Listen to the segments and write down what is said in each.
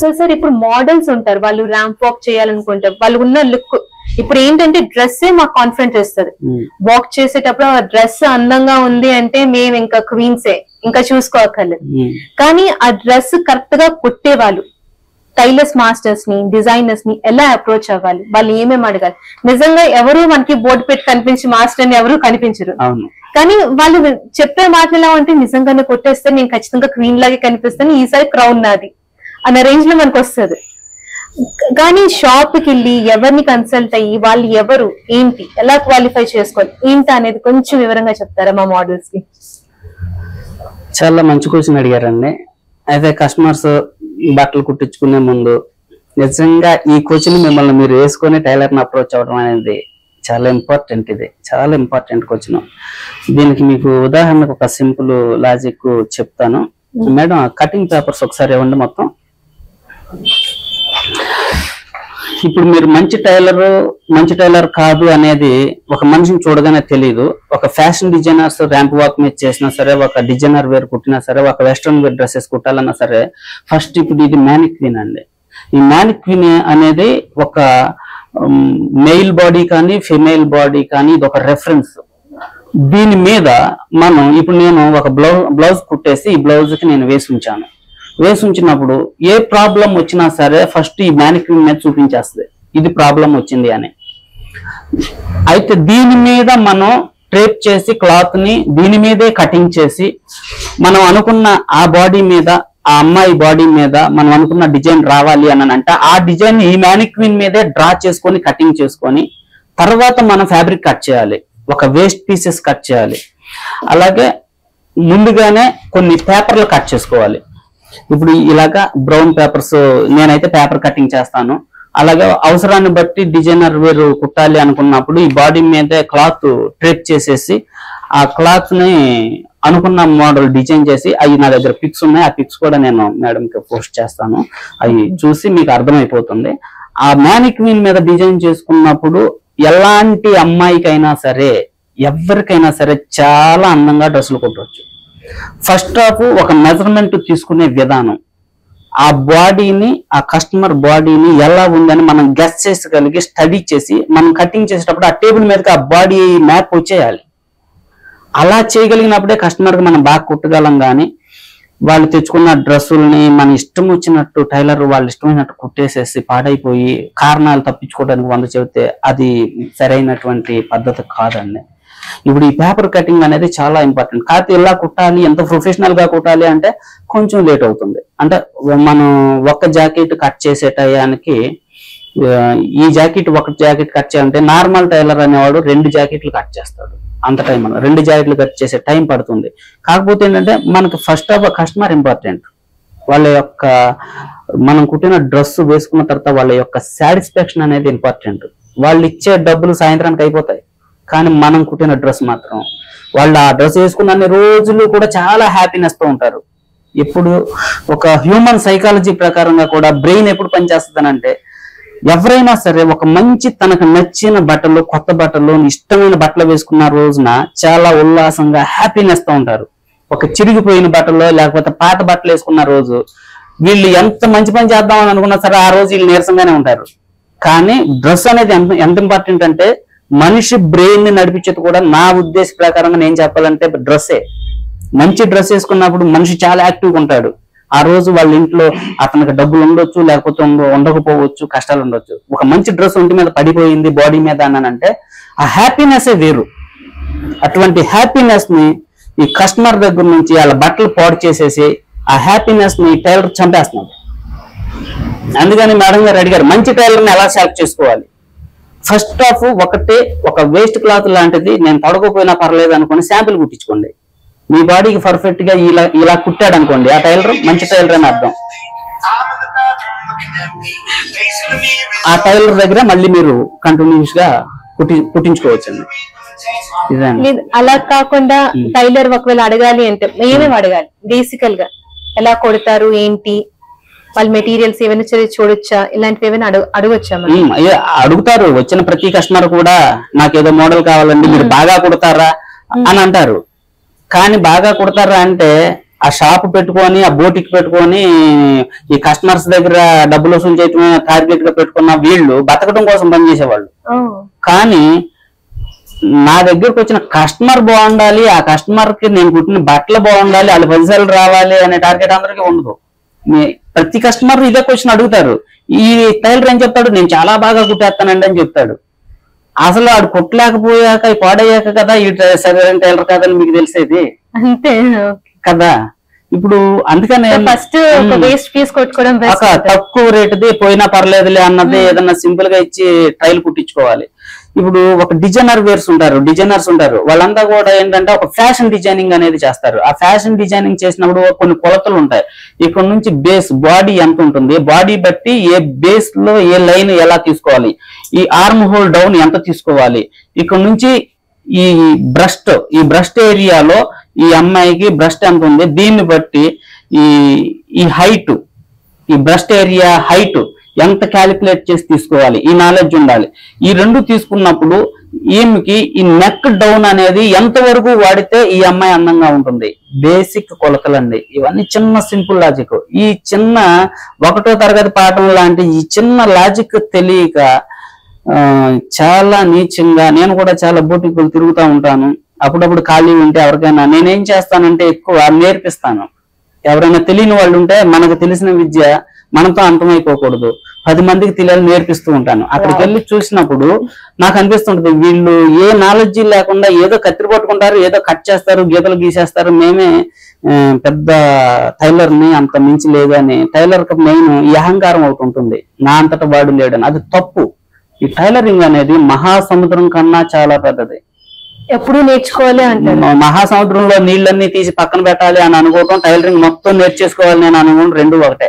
So sir ఇప్పుడు models ఉంటారు వాళ్ళు ర్యాంప్ వాక్ చేయాలనుకుంటారు వాళ్ళు ఉన్న లుక్ ఇప్పుడు ఏంటంటే డ్రెస్సే మాకు కాన్ఫిడెంట్ చేస్తుంది. వాక్ చేసేటప్పుడు ఆ డ్రెస్ అందంగా ఉంది అంటే మేము ఇంకా క్వీన్సే ఇంకా చూసుకోకర్లేదు. కానీ ఆ డ్రెస్ కరెక్ట్ గా కుట్టేవాళ్ళు టైలర్స్ మాస్టర్స్ ని డిజైనర్స్ ని ఎలా అప్రోచ్ అవ్వాలి వాళ్ళు ఏమేమి అడగాలి నిజంగా ఎవరు మనకి బోర్డు పెట్టి కనిపించి మాస్టర్ ని ఎవరు కనిపించరు కానీ వాళ్ళు చెప్పే మాటలు ఎలా ఉంటే నిజంగానే కొట్టేస్తే నేను ఖచ్చితంగా క్వీన్ లాగే కనిపిస్తాను ఈసారి క్రౌన్ నాది అన్న రేంజ్ లో మనకు వస్తుంది. కానీ షాప్ కి వెళ్ళి ఎవరిని కన్సల్ట్ అయ్యి వాళ్ళు ఎవరు ఏంటి ఎలా క్వాలిఫై చేసుకోవాలి ఏంటి అనేది కొంచెం వివరంగా చెప్తారా మా మోడల్స్ కి? చాలా మంచి క్వశ్చన్ అడిగారండి. అయితే కస్టమర్స్ బట్టలు కుట్టించుకునే ముందు నిజంగా ఈ క్వశ్చన్ మిమ్మల్ని మీరు వేసుకుని టైలర్ ని అప్రోచ్ అవడం అనేది చాలా ఇంపార్టెంట్. ఇది చాలా ఇంపార్టెంట్ క్వశ్చన్. దీనికి మీకు ఉదాహరణకు ఒక సింపుల్ లాజిక్ చెప్తాను. మేడం కటింగ్ పేపర్స్ ఒకసారి ఇవ్వండి మొత్తం. ఇప్పుడు మీరు మంచి టైలర్ కాదు అనేది ఒక మనిషిని చూడగానే తెలియదు. ఒక ఫ్యాషన్ డిజైనర్స్ ర్యాంప్ వాక్ మీద చేసినా సరే ఒక డిజైనర్ వేర్ కుట్టినా సరే ఒక వెస్ట్రన్ వేర్ డ్రెస్సెస్ కుట్టాలన్నా సరే ఫస్ట్ ఇప్పుడు ఇది మ్యానిక్విన్ అండి. ఈ మ్యానిక్విన్ అనేది ఒక మెయిల్ బాడీ కానీ ఫిమేల్ బాడీ కానీ ఇది ఒక రెఫరెన్స్. దీని మీద మనం ఇప్పుడు నేను ఒక బ్లౌజ్ కుట్టేసి ఈ బ్లౌజ్ కి నేను వేసి ఉంచాను. వేసి ఉంచినప్పుడు ఏ ప్రాబ్లం వచ్చినా సరే ఫస్ట్ ఈ మ్యానిక్విన్ మీద చూపించేస్తుంది ఇది ప్రాబ్లం వచ్చింది అని. అయితే దీని మీద మనం ట్రేప్ చేసి క్లాత్ ని దీని మీదే కటింగ్ చేసి మనం అనుకున్న ఆ బాడీ మీద ఆ అమ్మాయి బాడీ మీద మనం అనుకున్న డిజైన్ రావాలి అని అంటే ఆ డిజైన్ ఈ మ్యానిక్విన్ మీదే డ్రా చేసుకొని కటింగ్ చేసుకొని తర్వాత మనం ఫ్యాబ్రిక్ కట్ చేయాలి. ఒక వేస్ట్ పీసెస్ కట్ చేయాలి. అలాగే ముందుగానే కొన్ని పేపర్లు కట్ చేసుకోవాలి. ఇప్పుడు ఇలాగా బ్రౌన్ పేపర్స్ నేనైతే పేపర్ కటింగ్ చేస్తాను. అలాగే అవసరాన్ని బట్టి డిజైనర్ వేరు కుట్టాలి అనుకున్నప్పుడు ఈ బాడీ మీద క్లాత్ ట్రేప్ చేసేసి ఆ క్లాత్ ని అనుకున్న మోడల్ డిజైన్ చేసి అవి నా దగ్గర పిక్స్ ఉన్నాయి. ఆ పిక్స్ కూడా నేను మేడం కి పోస్ట్ చేస్తాను. అవి చూసి మీకు అర్థమైపోతుంది. ఆ మ్యానిక్విన్ మీద డిజైన్ చేసుకున్నప్పుడు ఎలాంటి అమ్మాయికైనా సరే ఎవరికైనా సరే చాలా అందంగా డ్రెస్సులు కుట్టవచ్చు. ఫస్ట్ ఆఫ్ ఒక మెజర్మెంట్ తీసుకునే విధానం ఆ బాడీని ఆ కస్టమర్ బాడీని ఎలా ఉందని మనం గెస్ చేసుకోగలిగి స్టడీ చేసి మనం కటింగ్ చేసేటప్పుడు ఆ టేబుల్ మీదకి ఆ బాడీ మ్యాప్ వచ్చేయాలి. అలా చేయగలిగినప్పుడే కస్టమర్కి మనం బాగా కుట్టగలం. కానీ వాళ్ళు తెచ్చుకున్న డ్రెస్సుల్ని మన ఇష్టం వచ్చినట్టు టైలర్ వాళ్ళు ఇష్టమైనట్టు కుట్టేసేసి పాడైపోయి కారణాలు తప్పించుకోవడానికి వంద చెబితే అది సరైనటువంటి పద్ధతి కాదండి. ఇప్పుడు ఈ పేపర్ కటింగ్ అనేది చాలా ఇంపార్టెంట్. కాకపోతే ఎలా కుట్టాలి ఎంత ప్రొఫెషనల్ గా కుట్టాలి అంటే కొంచెం లేట్ అవుతుంది. అంటే మనం ఒక్క జాకెట్ కట్ చేసే టయానికి ఈ జాకెట్ ఒక జాకెట్ కట్ చేయాలంటే నార్మల్ టైలర్ అనేవాడు 2 జాకెట్లు కట్ చేస్తాడు. అంత టైం 2 జాకెట్లు కట్ చేసే టైం పడుతుంది. కాకపోతే ఏంటంటే మనకు ఫస్ట్ ఆఫ్ కస్టమర్ ఇంపార్టెంట్. వాళ్ళ యొక్క మనం కుట్టిన డ్రెస్ వేసుకున్న తర్వాత వాళ్ళ యొక్క సాటిస్ఫాక్షన్ అనేది ఇంపార్టెంట్. వాళ్ళు ఇచ్చే డబ్బులు సాయంత్రానికి అయిపోతాయి కానీ మనం కుట్టిన డ్రెస్ మాత్రం వాళ్ళు ఆ డ్రెస్ వేసుకున్న అన్ని రోజులు కూడా చాలా హ్యాపీనెస్ తో ఉంటారు. ఇప్పుడు ఒక హ్యూమన్ సైకాలజీ ప్రకారంగా కూడా బ్రెయిన్ ఎప్పుడు పనిచేస్తుందనంటే ఎవరైనా సరే ఒక మంచి తనకు నచ్చిన బట్టలు కొత్త బట్టలు ఇష్టమైన బట్టలు వేసుకున్న రోజున చాలా ఉల్లాసంగా హ్యాపీనెస్ తో ఉంటారు. ఒక చిరిగిపోయిన బట్టలో లేకపోతే పాత బట్టలు వేసుకున్న రోజు వీళ్ళు ఎంత మంచి పని చేద్దామని అనుకున్నా సరే ఆ రోజు వీళ్ళు నీరసంగానే ఉంటారు. కానీ డ్రెస్ అనేది ఎంత ఇంపార్టెంట్ అంటే మనిషి బ్రెయిన్ ని నడిపించేది కూడా నా ఉద్దేశ ప్రకారంగా నేను చెప్పాలంటే డ్రెస్సే. మంచి డ్రెస్ వేసుకున్నప్పుడు మనిషి చాలా యాక్టివ్గా ఉంటాడు. ఆ రోజు వాళ్ళ ఇంట్లో అతనికి డబ్బులు ఉండొచ్చు లేకపోతే ఉండకపోవచ్చు కష్టాలు ఉండొచ్చు. ఒక మంచి డ్రెస్ ఒంటి మీద పడిపోయింది బాడీ మీద అనంటే ఆ హ్యాపీనెస్ఏ వేరు. అటువంటి హ్యాపీనెస్ ని ఈ కస్టమర్ దగ్గర నుంచి వాళ్ళ బట్టలు పాడు చేసేసి ఆ హ్యాపీనెస్ ని టైలర్ చంపేస్తున్నాడు. అందుకని మేడం గారు అడిగారు మంచి టైలర్ ని ఎలా సెలెక్ట్ చేసుకోవాలి. ఫస్ట్ ఆఫ్ ఒకటే ఒక వేస్ట్ క్లాత్ లాంటిది నేను తొడకపోయినా పర్లేదు అనుకోండి శాంపిల్ కుట్టించుకోండి. మీ బాడీకి పర్ఫెక్ట్ గా ఇలా కుట్టాడు అనుకోండి ఆ టైలర్ మంచి టైలర్ అని అర్థం. ఆ టైలర్ దగ్గర మళ్ళీ మీరు కంటిన్యూస్ గా కుట్టించుకోవచ్చండి. అలా కాకుండా టైలర్ ఒకవేళ అడగాలి అంటే ఏమేమి అడగాలి బేసికల్ గా ఎలా కొడతారు ఏంటి వాళ్ళు మెటీరియల్స్ ఏమైనా చూడొచ్చా ఇలాంటివి ఏమైనా అడగొచ్చా? అడుగుతారు. వచ్చిన ప్రతి కస్టమర్ కూడా నాకేదో మోడల్ కావాలండి మీరు బాగా కుడతారా అని అంటారు. కానీ బాగా కుడతారా అంటే ఆ షాప్ పెట్టుకొని ఆ బోటిక్ పెట్టుకొని ఈ కస్టమర్స్ దగ్గర డబ్బులు వసూలు చేయటమే టార్గెట్ గా పెట్టుకున్న వీళ్ళు బతకడం కోసం పని చేసేవాళ్ళు. కానీ నా దగ్గరికి వచ్చిన కస్టమర్ బాగుండాలి, ఆ కస్టమర్ కి నేను కుట్టిన బట్టలు బాగుండాలి, వాళ్ళు 10 సార్లు రావాలి అనే టార్గెట్ అందరికీ ఉండదు. ప్రతి కస్టమర్ ఇదే క్వశ్చన్ అడుగుతారు, ఈ టైలర్ ఏం చెప్తాడు, నేను చాలా బాగా కుట్టేస్తానండి అని చెప్తాడు. అసలు వాడు కుట్టలేకపోయాక పాడయ్యాక కదా ఈ సరైన టైలర్ కాదని మీకు తెలిసేది అంతే కదా. ఇప్పుడు అందుకనే ఫస్ట్ తక్కువ రేటుది పోయినా పర్లేదులే అన్నది ఏదన్నా సింపుల్ గా ఇచ్చి ట్రైల్ కుట్టించుకోవాలి. ఇప్పుడు ఒక డిజైనర్స్ ఉంటారు వాళ్ళంతా కూడా ఏంటంటే ఒక ఫ్యాషన్ డిజైనింగ్ అనేది చేస్తారు. ఆ ఫ్యాషన్ డిజైనింగ్ చేసినప్పుడు కొన్ని కొలతలు ఉంటాయి. ఇక్కడ నుంచి బేస్ బాడీ ఎంత ఉంటుంది, బాడీ బట్టి ఏ బేస్ లో ఏ లైన్ ఎలా తీసుకోవాలి, ఈ ఆర్మ్ హోల్ డౌన్ ఎంత తీసుకోవాలి, ఇక్కడ నుంచి ఈ బ్రస్ట్ ఏరియాలో ఈ అమ్మాయికి బ్రస్ట్ ఎంత ఉంది, దీన్ని బట్టి ఈ హైట్ ఈ బ్రస్ట్ ఏరియా హైట్ ఎంత క్యాలిక్యులేట్ చేసి తీసుకోవాలి, ఈ నాలెడ్జ్ ఉండాలి. ఈ రెండు తీసుకున్నప్పుడు ఈమెకి ఈ నెక్ డౌన్ అనేది ఎంత వరకు వాడితే ఈ అమ్మాయి అందంగా ఉంటుంది, బేసిక్ కొలతలండి ఇవన్నీ. చిన్న సింపుల్ లాజిక్, ఈ చిన్న 1వ తరగతి పాఠం లాంటి ఈ చిన్న లాజిక్ తెలియక చాలా నీచంగా నేను కూడా చాలా బూటికులు తిరుగుతూ ఉంటాను. అప్పుడప్పుడు ఖాళీ ఉంటే ఎవరికైనా నేనేం చేస్తానంటే ఎక్కువ నేర్పిస్తాను. ఎవరైనా తెలియని వాళ్ళు ఉంటే మనకు తెలిసిన విద్య మనతో అంతమైపోకూడదు, 10 మందికి తెలియాలి నేర్పిస్తూ ఉంటాను. అక్కడికి వెళ్ళి చూసినప్పుడు నాకు అనిపిస్తుంటది వీళ్ళు ఏ నాలెడ్జీ లేకుండా ఏదో కత్తిరి పట్టుకుంటారు, ఏదో కట్ చేస్తారు, గీతలు గీసేస్తారు. మేమే పెద్ద టైలర్ ని అంత మించి లేదు అని, టైలర్ కి మెయిన్ ఈ అహంకారం ఒకటి ఉంటుంది, నా అంతటా వాడు లేడని. అది తప్పు. ఈ టైలరింగ్ అనేది మహాసముద్రం కన్నా చాలా పెద్దది. ఎప్పుడు నేర్చుకోవాలి అంటే మహాసముద్రంలో నీళ్ళన్నీ తీసి పక్కన పెట్టాలి అని అనుకోవటం, టైలరింగ్ మొత్తం నేర్చేసుకోవాలి నేను అనుకోవడం రెండు ఒకటే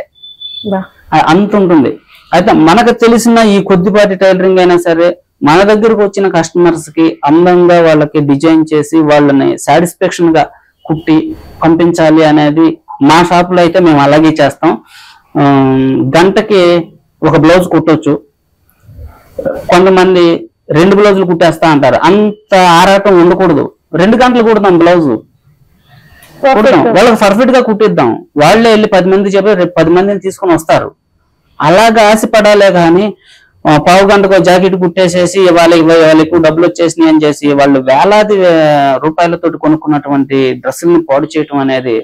అంత ఉంటుంది. అయితే మనకు తెలిసిన ఈ కొద్దిపాటి టైలరింగ్ అయినా సరే మన దగ్గరకు వచ్చిన కస్టమర్స్ కి అందంగా వాళ్ళకి డిజైన్ చేసి వాళ్ళని సాటిస్ఫాక్షన్ గా కుట్టి పంపించాలి అనేది మా షాప్ లో అయితే మేము అలాగే చేస్తాం. గంటకి 1 బ్లౌజ్ కుట్టొచ్చు, కొంతమంది 2 బ్లౌజులు కుట్టేస్తా అంటారు. అంత ఆరాటం ఉండకూడదు. 2 గంటలు కుడతాం బ్లౌజ్, వాళ్ళకి పర్ఫెక్ట్ గా కుట్టిద్దాం. వాళ్ళే వెళ్ళి 10 మంది చెప్పి రేపు 10 మందిని తీసుకొని వస్తారు. అలాగా ఆశపడాలే కానీ 1/4 గంటకు జాకెట్ కుట్టేసేసి వాళ్ళకి ఎక్కువ డబ్బులు వచ్చేసినాయి అని చేసి వాళ్ళు వేలాది రూపాయలతో కొనుక్కున్నటువంటి డ్రెస్సుల్ని పాడు చేయటం అనేది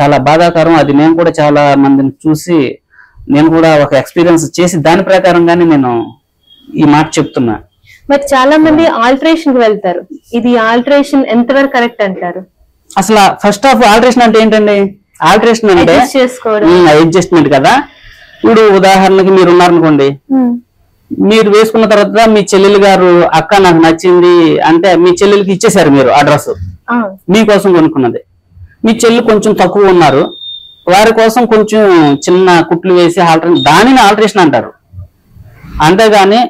చాలా బాధాకరం. అది నేను కూడా చాలా మందిని చూసి నేను కూడా ఒక ఎక్స్పీరియన్స్ చేసి దాని ప్రకారంగానే నేను ఈ మాట చెప్తున్నా. మరి చాలా మంది ఆల్టరేషన్ కి వెళ్తారు, ఇది ఆల్టరేషన్ ఎంతవరకు కరెక్ట్ అంటారు? అసలు ఫస్ట్ ఆఫ్ ఆల్టరేషన్ అంటే ఏంటండి, ఆల్టరేషన్ అంటే అడ్జస్ట్మెంట్ కదా. ఇప్పుడు ఉదాహరణకి మీరు ఉన్నారనుకోండి, మీరు వేసుకున్న తర్వాత మీ చెల్లెలు గారు అక్క నాకు నచ్చింది అంటే మీ చెల్లెలకి ఇచ్చేసారు మీరు ఆ డ్రెస్, మీకోసం కొనుక్కున్నది. మీ చెల్లి కొంచెం తక్కువ ఉన్నారు, వారి కోసం కొంచెం చిన్న కుట్లు వేసి దానిని ఆల్టరేషన్ అంటారు. అంతేగాని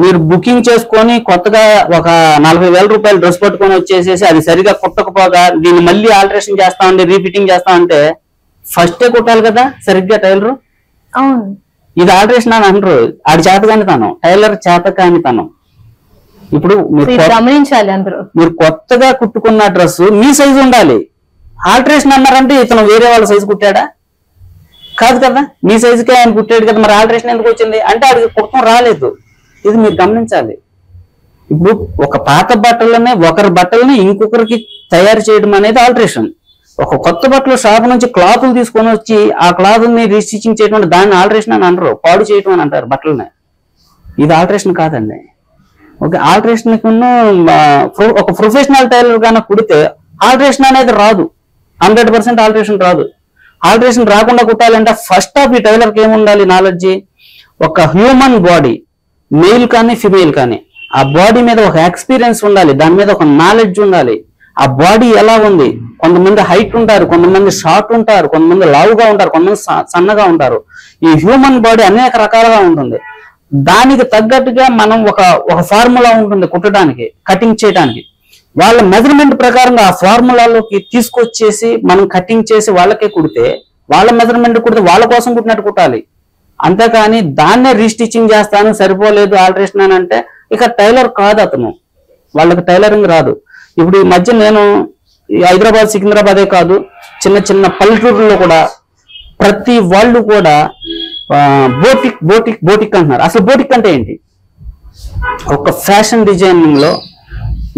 మీరు బుకింగ్ చేసుకొని కొత్తగా ఒక 40,000 రూపాయలు డ్రెస్ పట్టుకొని వచ్చేసేసి అది సరిగా కుట్టకపోగా దీన్ని మళ్ళీ ఆల్టరేషన్ చేస్తామంటే రీఫిటింగ్ చేస్తామంటే ఫస్టే కుట్టాలి కదా సరిగ్గా టైలర్. ఇది ఆల్టరేషన్ అని అంటారు. ఆడి చేత కాని తను, టైలర్ చేత కాని తను. ఇప్పుడు గమనించాలి అందరూ, మీరు కొత్తగా కుట్టుకున్న డ్రెస్ మీ సైజు ఉండాలి. ఆల్టరేషన్ అన్నారంటే ఇతను వేరే వాళ్ళ సైజు కుట్టాడా? కాదు కదా, మీ సైజుకే ఆయన కుట్టాడు కదా, మరి ఆల్టరేషన్ ఎందుకు వచ్చింది అంటే ఆడికి కుట్టం రాలేదు. ఇది మీరు గమనించాలి. ఇప్పుడు ఒక పాత బట్టలనే ఒకరి బట్టలని ఇంకొకరికి తయారు చేయడం అనేది ఆల్టరేషన్. ఒక కొత్త బట్టలు షాప్ నుంచి క్లాతులు తీసుకొని వచ్చి ఆ క్లాతుల్ని రీస్టిచింగ్ చేయడం దాన్ని ఆల్టరేషన్ అని అంటారు, పాడు చేయడం అని అంటారు బట్టలని. ఇది ఆల్టరేషన్ కాదండి. ఒక ఆల్టరేషన్ ఒక ప్రొఫెషనల్ టైలర్ గానే కుడితే ఆల్టరేషన్ అనేది రాదు, 100% ఆల్టరేషన్ రాదు. ఆల్టరేషన్ రాకుండా కుట్టాలంటే ఫస్ట్ ఆఫ్ ఈ టైలర్కి ఏముండాలి నాలెడ్జి, ఒక హ్యూమన్ బాడీ మేల్ కానీ ఫిమేల్ కానీ ఆ బాడీ మీద ఒక ఎక్స్పీరియన్స్ ఉండాలి, దాని మీద ఒక నాలెడ్జ్ ఉండాలి. ఆ బాడీ ఎలా ఉంది, కొంతమంది హైట్ ఉంటారు, కొంతమంది షార్ట్ ఉంటారు, కొంతమంది లావుగా ఉంటారు, కొంతమంది సన్నగా ఉంటారు. ఈ హ్యూమన్ బాడీ అనేక రకాలుగా ఉంటుంది. దానికి తగ్గట్టుగా మనం ఒక ఫార్ములా ఉంటుంది కుట్టడానికి, కటింగ్ చేయడానికి. వాళ్ళ మెజర్మెంట్ ప్రకారంగా ఆ ఫార్ములాలోకి తీసుకొచ్చేసి మనం కటింగ్ చేసి వాళ్ళకే కుడితే, వాళ్ళ మెజర్మెంట్ కుడితే వాళ్ళ కోసం కుట్టినట్టు కుట్టాలి. అంతేకాని దాన్నే రీస్టిచింగ్ చేస్తాను సరిపోలేదు ఆల్టరేషన్ అని అంటే ఇక టైలర్ కాదు అతను, వాళ్ళకి టైలరింగ్ రాదు. ఇప్పుడు ఈ మధ్య నేను హైదరాబాద్ సికింద్రాబాదే కాదు చిన్న చిన్న పల్లెటూరుల్లో కూడా ప్రతి వాళ్ళు కూడా బోటిక్ బోటిక్ బోటిక్ అంటారు। అసలు బోటిక్ అంటే ఏంటి? ఒక ఫ్యాషన్ డిజైనింగ్ లో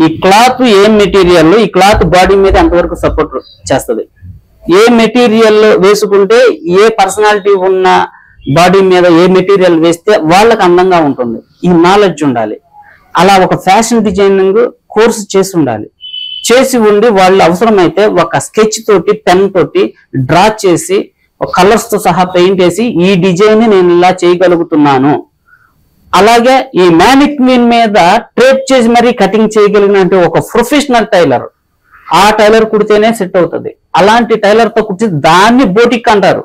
ఈ క్లాత్ ఏ మెటీరియల్ ఈ క్లాత్ బాడీ మీద ఎంతవరకు సపోర్ట్ చేస్తది, ఏ మెటీరియల్ వేసుకుంటే ఏ పర్సనాలిటీ ఉన్న బాడీ మీద ఏ మెటీరియల్ వేస్తే వాళ్ళకి అందంగా ఉంటుంది, ఈ నాలెడ్జ్ ఉండాలి। అలా ఒక ఫ్యాషన్ డిజైనింగ్ కోర్సు చేసి ఉండాలి, చేసి ఉండి వాళ్ళు అవసరమైతే ఒక స్కెచ్ తోటి పెన్ తోటి డ్రా చేసి కలర్స్ తో సహా పెయింట్ వేసి ఈ డిజైన్ నేను ఇలా చేయగలుగుతున్నాను, అలాగే ఈ మ్యానిక్విన్ మీద ట్రేప్ చేసి మరీ కటింగ్ చేయగలిగినట్టు ఒక ప్రొఫెషనల్ టైలర్, ఆ టైలర్ కుడితేనే సెట్ అవుతుంది, అలాంటి టైలర్ తో కుట్టి దాన్ని బోటిక్ అంటారు।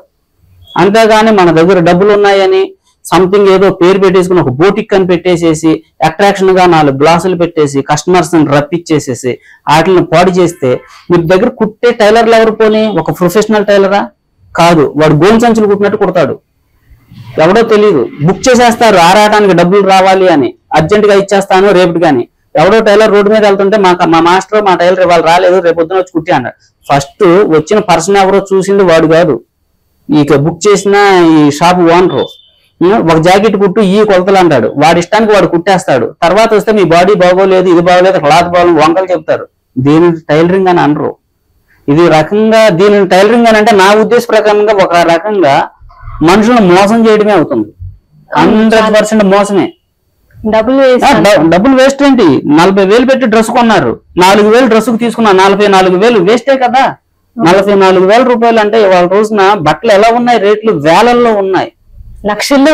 అంతేగాని మన దగ్గర డబ్బులు ఉన్నాయని సంథింగ్ ఏదో పేరు పెట్టేసుకుని ఒక బోటిక్ అని పెట్టేసేసి అట్రాక్షన్ గా 4 గ్లాసులు పెట్టేసి కస్టమర్స్ ని రప్పించేసేసి వాటిని పాడు చేస్తే మీ దగ్గర కుట్టే టైలర్లు ఎవరు? పోనీ ఒక ప్రొఫెషనల్ టైలరా? కాదు, వాడు గోన్ సంచులు కుట్టినట్టు కుడతాడు, ఎవడో తెలియదు, బుక్ చేసేస్తారు ఆరాటానికి డబ్బులు రావాలి అని, అర్జెంట్ గా ఇచ్చేస్తాను రేపు కానీ, ఎవడో టైలర్ రోడ్డు మీద వెళ్తుంటే మా మాస్టర్ మా టైలర్ ఇవాళ రాలేదు రేపు పొద్దున వచ్చి కుట్టి అన్నాడు। ఫస్ట్ వచ్చిన పర్సన్ ఎవరో చూసింది వాడు కాదు, ఇక బుక్ చేసిన ఈ షాప్ ఓనరు ఒక జాకెట్ కుట్టు ఈ కొలతలు అంటాడు, వాడి ఇష్టానికి వాడు కుట్టేస్తాడు, తర్వాత వస్తే మీ బాడీ బాగోలేదు ఇది బాగోలేదు క్లాత్ బాగోలేదు వంకలు చెప్తారు, దీని టైలరింగ్ అని అనరు। ఇది రకంగా దీనిని టైలరింగ్ అని అంటే నా ఉద్దేశ ప్రకారంగా ఒక రకంగా మనుషులను మోసం చేయడమే అవుతుంది, 100% మోసమే। డబ్బులు వేస్ట్ ఏంటి? 40,000 పెట్టి డ్రెస్ కొన్నారు, 4,000 డ్రెస్ కు తీసుకున్నా, 44,000 వేస్టే కదా। 44,000 రూపాయలు అంటే ఇవాళ రోజున బట్టలు ఎలా ఉన్నాయి, రేట్లు వేలల్లో ఉన్నాయి, లక్షల్లో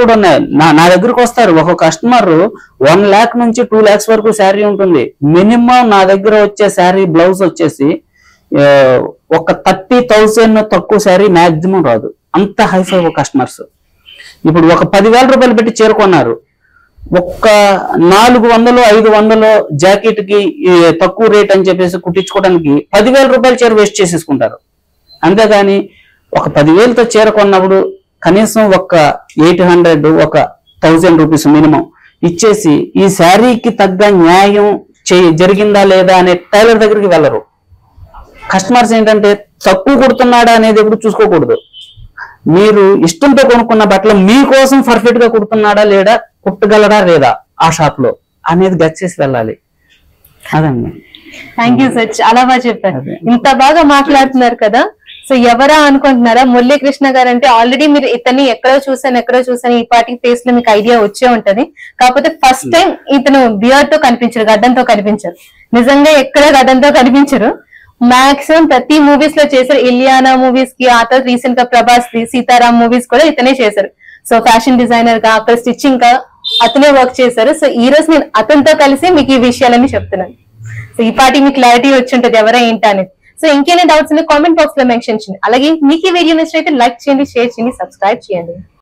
కూడా ఉన్నాయి। నా దగ్గరకు వస్తారు ఒక కస్టమర్ 1 లక్ష నుంచి 2 లక్షల వరకు శారీ ఉంటుంది, మినిమం నా దగ్గర వచ్చే శారీ బ్లౌజ్ వచ్చేసి ఒక 30,000 తక్కువ శారీ మాక్సిమం రాదు, అంత హైఫై కస్టమర్స్। ఇప్పుడు ఒక 10,000 రూపాయలు పెట్టి చేరుకున్నారు, ఒక్క 400, 500 జాకెట్ కి తక్కువ రేట్ అని చెప్పేసి కుట్టించుకోవడానికి 10,000 రూపాయలు చీర వేస్ట్ చేసేసుకుంటారు। అంతేగాని ఒక 10,000తో చీర కొన్నప్పుడు కనీసం ఒక 800 ఒక 1,000 రూపీస్ మినిమం ఇచ్చేసి ఈ శారీకి తగ్గ న్యాయం జరిగిందా లేదా అనే టైలర్ దగ్గరికి వెళ్ళరు కస్టమర్స్। ఏంటంటే తక్కువ కుడుతున్నాడా అనేది ఎప్పుడు చూసుకోకూడదు, మీరు ఇష్టంతో కొనుక్కున్న బట్టలు మీకోసం పర్ఫెక్ట్ గా కుడుతున్నాడా లేదా కుట్టగలడా లేదా ఆ షాప్ లో అనేది గచ్చేసి వెళ్ళాలి అదండి। థ్యాంక్ యూ సార్, చాలా బాగా చెప్పారు, ఇంత బాగా మాట్లాడుతున్నారు కదా। సో ఎవరా అనుకుంటున్నారా? మురళీ కృష్ణ గారు అంటే ఆల్రెడీ మీరు ఇతన్ని ఎక్కడో చూసాను ఈ పార్టీ ఫేస్ లో మీకు ఐడియా వచ్చే ఉంటది, కాకపోతే ఫస్ట్ టైం ఇతను బియర్డ్ తో కనిపించరు, గడ్డంతో కనిపించరు, నిజంగా ఎక్కడ గడ్డంతో కనిపించరు। మాక్సిమం ప్రతి మూవీస్ లో చేశారు, ఇలియానా మూవీస్ కి, ఆ తర్వాత రీసెంట్ గా ప్రభాస్ ది సీతారాం మూవీస్ కూడా ఇతనే చేశారు। సో ఫ్యాషన్ డిజైనర్ గా అక్కడ స్టిచ్చింగ్ గా అతనే వర్క్ చేశారు। సో ఈ రోజు నేను అతనితో కలిసి మీకు ఈ విషయాలన్నీ చెప్తున్నాను, సో ఈ పార్టీ మీకు క్లారిటీ వచ్చి ఉంటది ఎవరా ఏంటి అనేది। సో ఇంకేమైనా డౌట్స్ ఉన్నాయి కామెంట్ బాక్స్ లో మెన్షన్ చేయండి, అలాగే మీకు ఈ వీడియో నచ్చినట్లయితే లైక్ చేయండి, షేర్ చేయండి, సబ్స్క్రైబ్ చేయండి।